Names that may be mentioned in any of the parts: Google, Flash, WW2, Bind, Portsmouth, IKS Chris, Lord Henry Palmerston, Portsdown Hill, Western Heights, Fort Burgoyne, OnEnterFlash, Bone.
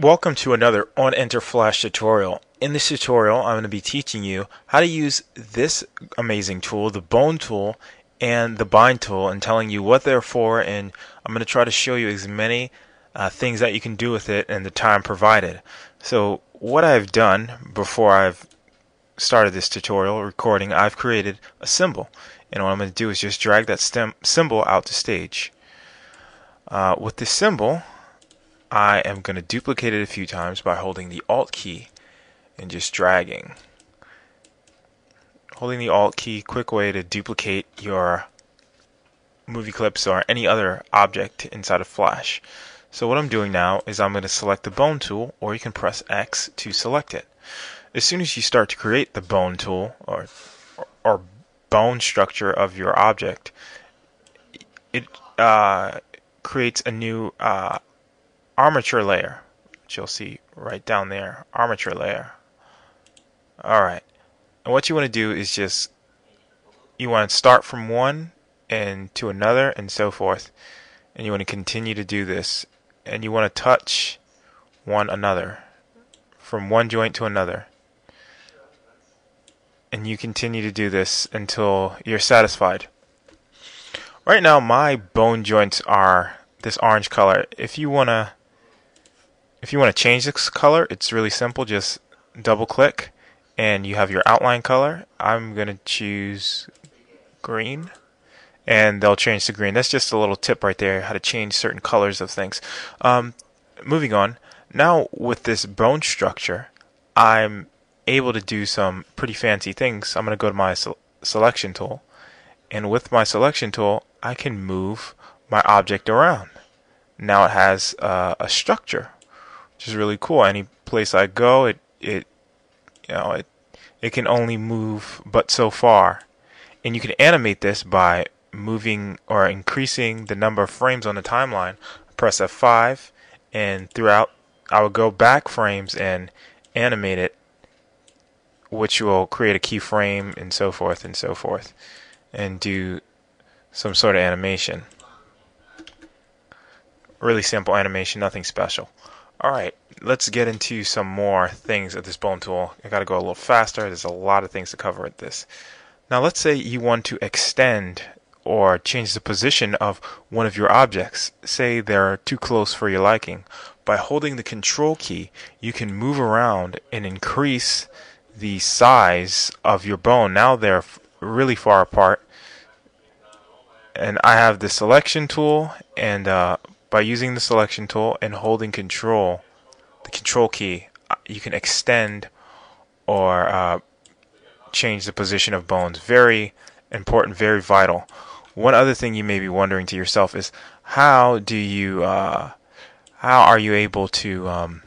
Welcome to another OnEnterFlash tutorial. In this tutorial, I'm going to be teaching you how to use this amazing tool, the Bone tool and the Bind tool, and telling you what they're for, and I'm going to try to show you as many things that you can do with it and the time provided. So what I've done before I've started this tutorial recording, I've created a symbol, and what I'm going to do is just drag that symbol out to stage. With this symbol, I am going to duplicate it a few times by holding the Alt key and just dragging. Holding the Alt key, quick way to duplicate your movie clips or any other object inside of Flash. So what I'm doing now is I'm going to select the Bone tool, or you can press X to select it. As soon as you start to create the Bone tool or bone structure of your object, it creates a new armature layer, which you'll see right down there, armature layer. Alright, and what you want to do is just, you want to start from one and to another and so forth, and you want to continue to do this, and you want to touch one another, from one joint to another, and you continue to do this until you're satisfied. Right now my bone joints are this orange color. If you want to change this color, it's really simple. Just double click and you have your outline color. I'm going to choose green and they'll change to green. That's just a little tip right there, how to change certain colors of things. Moving on, now with this bone structure, I'm able to do some pretty fancy things. I'm going to go to my selection tool, and with my selection tool, I can move my object around. Now it has a structure, which is really cool. Any place I go, it can only move but so far. And you can animate this by moving or increasing the number of frames on the timeline. Press F5, and throughout I will go back frames and animate it, which will create a keyframe and so forth and so forth, and do some sort of animation. Really simple animation, nothing special. Alright, let's get into some more things at this Bone tool. I gotta go a little faster, there's a lot of things to cover with this. Now let's say you want to extend or change the position of one of your objects. Say they're too close for your liking. By holding the Control key, you can move around and increase the size of your bone. Now they're really far apart. And I have the selection tool, and by using the selection tool and holding Control, the Control key, you can extend or change the position of bones. Very important, very vital. One other thing you may be wondering to yourself is, how are you able to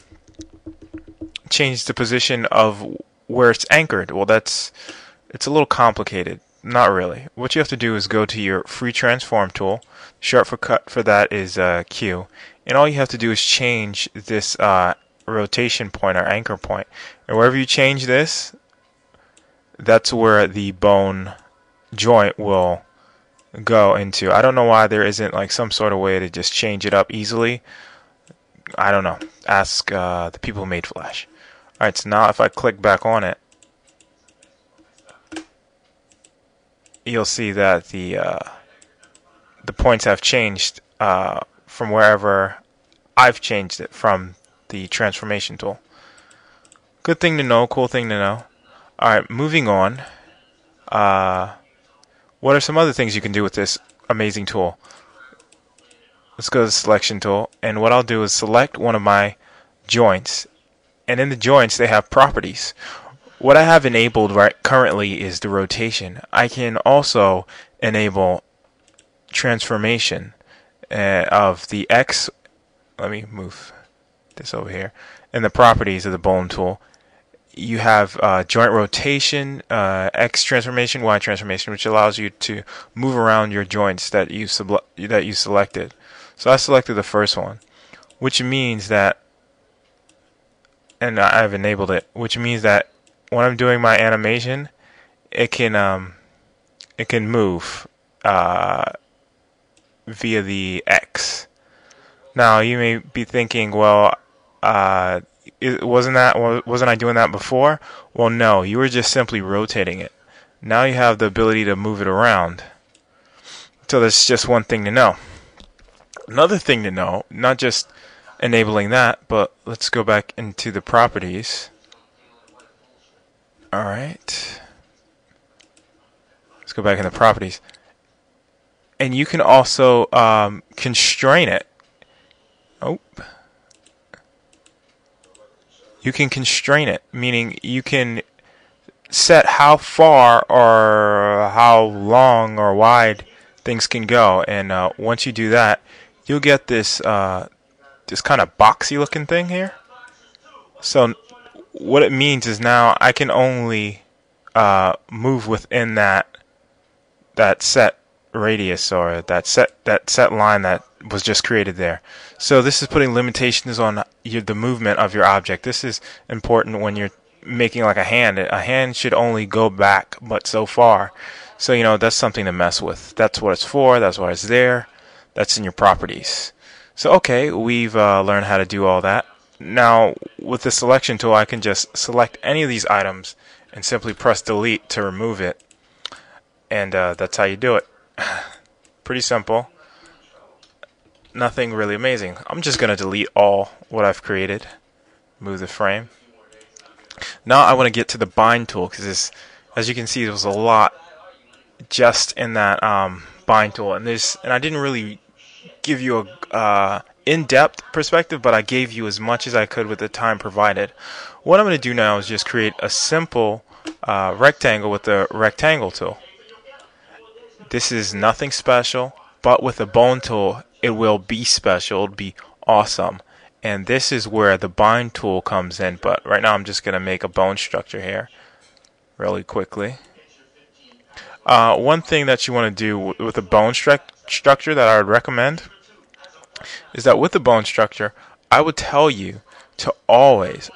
change the position of where it's anchored? Well, it's a little complicated. Not really. What you have to do is go to your free transform tool. Shortcut for that is Q. And all you have to do is change this rotation point or anchor point. And wherever you change this, that's where the bone joint will go into. I don't know why there isn't like some sort of way to just change it up easily. I don't know. Ask the people who made Flash. Alright, so now if I click back on it, you'll see that the points have changed from wherever I've changed it from the transformation tool. Good thing to know, cool thing to know. Alright, moving on. What are some other things you can do with this amazing tool? Let's go to the selection tool, and what I'll do is select one of my joints, and in the joints they have properties. What I have enabled currently is the rotation. I can also enable transformation of the X. Let me move this over here. And the properties of the Bone tool. You have joint rotation, X transformation, Y transformation, which allows you to move around your joints that you selected. So I selected the first one, which means that, and I've enabled it, which means that when I'm doing my animation, it can move via the X. Now you may be thinking, well, wasn't I doing that before? Well, no, you were just simply rotating it. Now you have the ability to move it around. So that's just one thing to know. Another thing to know, not just enabling that, but let's go back into the properties. All right. Let's go back in the properties. And you can also constrain it. Oh. You can constrain it, meaning you can set how far or how long or wide things can go. And once you do that, you'll get this this kind of boxy looking thing here. So what it means is now I can only move within that set radius or that set line that was just created there. So this is putting limitations on the movement of your object. This is important when you're making like a hand. A hand should only go back but so far. So you know, that's something to mess with. That's what it's for. That's why it's there. That's in your properties. So okay, we've learned how to do all that. Now with the selection tool, I can just select any of these items and simply press delete to remove it. And that's how you do it. Pretty simple. Nothing really amazing. I'm just going to delete all what I've created. Move the frame. Now I want to get to the bind tool, because as you can see, there was a lot just in that bind tool. And I didn't really give you a in-depth perspective, but I gave you as much as I could with the time provided. What I'm going to do now is just create a simple rectangle with the rectangle tool. This is nothing special, but with the bone tool, it will be special. It'll be awesome. And this is where the bind tool comes in. But right now, I'm just going to make a bone structure here really quickly. One thing that you want to do with a bone structure that I would recommend is that with the bone structure, I would tell you to always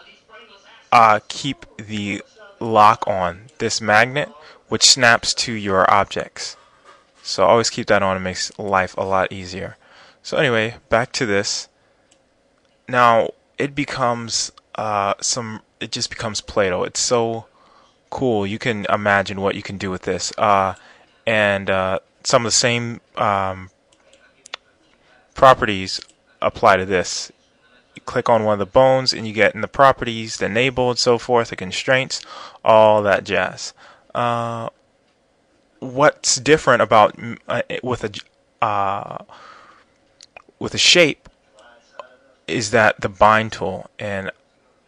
keep the lock on this magnet, which snaps to your objects. So always keep that on. It makes life a lot easier. So anyway, back to this. Now it becomes it just becomes Play-Doh. It's so cool. You can imagine what you can do with this. And some of the same properties apply to this. You click on one of the bones and you get in the properties, the enable and so forth, the constraints, all that jazz. What's different about with a shape is that the bind tool, and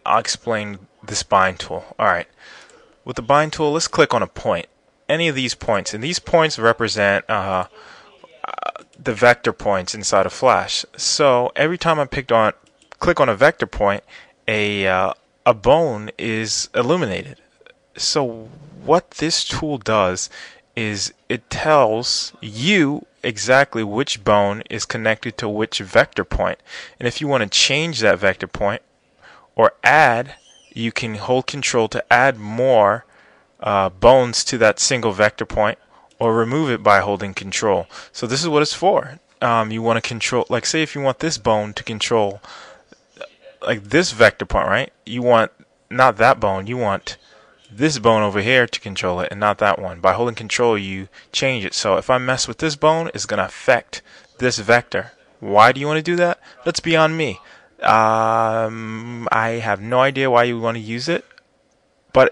I'll explain this bind tool. All right, with the bind tool, let's click on a point, any of these points, and these points represent the vector points inside of Flash. So every time I click on a vector point, a bone is illuminated. So what this tool does is it tells you exactly which bone is connected to which vector point. And if you want to change that vector point or add, you can hold control to add more bones to that single vector point, or remove it by holding control. So this is what it's for. You want to control, like say if you want this bone to control like this vector point, right? You want not that bone, you want this bone over here to control it and not that one. By holding control, you change it. So if I mess with this bone, it's going to affect this vector. Why do you want to do that? That's beyond me. I have no idea why you want to use it, but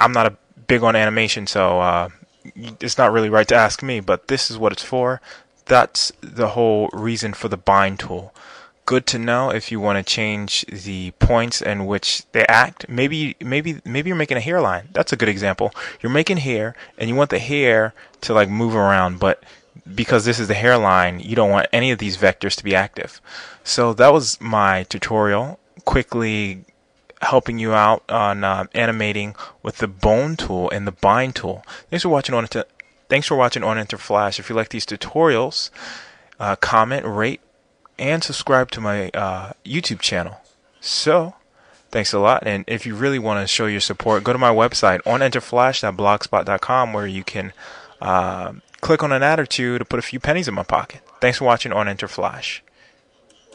I'm not big on animation, so it's not really right to ask me, but this is what it's for. That's the whole reason for the bind tool. Good to know if you want to change the points in which they act. Maybe you're making a hairline. That's a good example. You're making hair, and you want the hair to like move around, but because this is the hairline, you don't want any of these vectors to be active. So that was my tutorial, quickly helping you out on animating with the bone tool and the bind tool. Thanks for watching OnEnterFlash. If you like these tutorials, comment, rate, and subscribe to my YouTube channel. So, thanks a lot. And if you really want to show your support, go to my website, onenterflash.blogspot.com, where you can click on an ad or two to put a few pennies in my pocket. Thanks for watching OnEnterFlash.